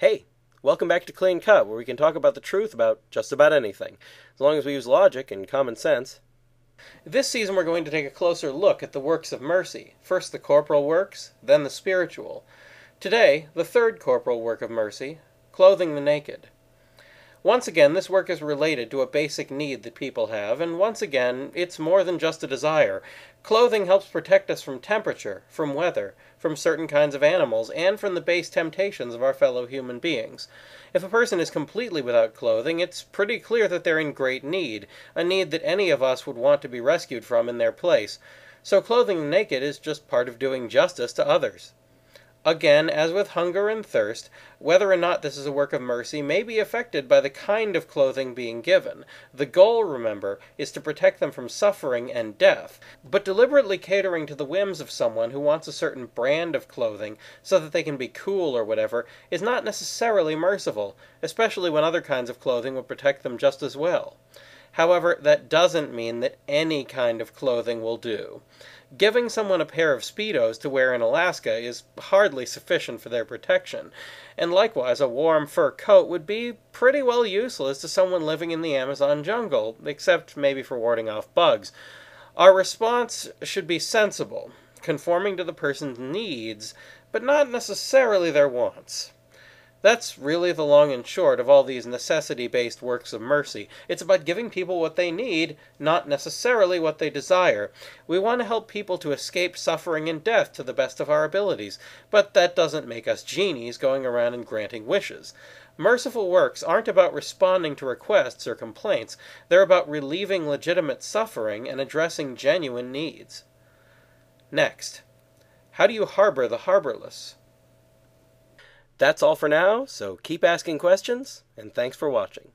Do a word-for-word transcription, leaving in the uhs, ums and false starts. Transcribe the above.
Hey, welcome back to Clean Cut, where we can talk about the truth about just about anything, as long as we use logic and common sense. This season we're going to take a closer look at the works of mercy. First the corporal works, then the spiritual. Today, the third corporal work of mercy, clothing the naked. Once again, this work is related to a basic need that people have, and once again, it's more than just a desire. Clothing helps protect us from temperature, from weather, from certain kinds of animals, and from the base temptations of our fellow human beings. If a person is completely without clothing, it's pretty clear that they're in great need, a need that any of us would want to be rescued from in their place. So clothing naked is just part of doing justice to others. Again, as with hunger and thirst, whether or not this is a work of mercy may be affected by the kind of clothing being given. The goal, remember, is to protect them from suffering and death, but deliberately catering to the whims of someone who wants a certain brand of clothing so that they can be cool or whatever is not necessarily merciful, especially when other kinds of clothing would protect them just as well. However, that doesn't mean that any kind of clothing will do. Giving someone a pair of Speedos to wear in Alaska is hardly sufficient for their protection, and likewise a warm fur coat would be pretty well useless to someone living in the Amazon jungle, except maybe for warding off bugs. Our response should be sensible, conforming to the person's needs, but not necessarily their wants. That's really the long and short of all these necessity-based works of mercy. It's about giving people what they need, not necessarily what they desire. We want to help people to escape suffering and death to the best of our abilities, but that doesn't make us genies going around and granting wishes. Merciful works aren't about responding to requests or complaints. They're about relieving legitimate suffering and addressing genuine needs. Next, how do you harbor the harborless? That's all for now, so keep asking questions, and thanks for watching.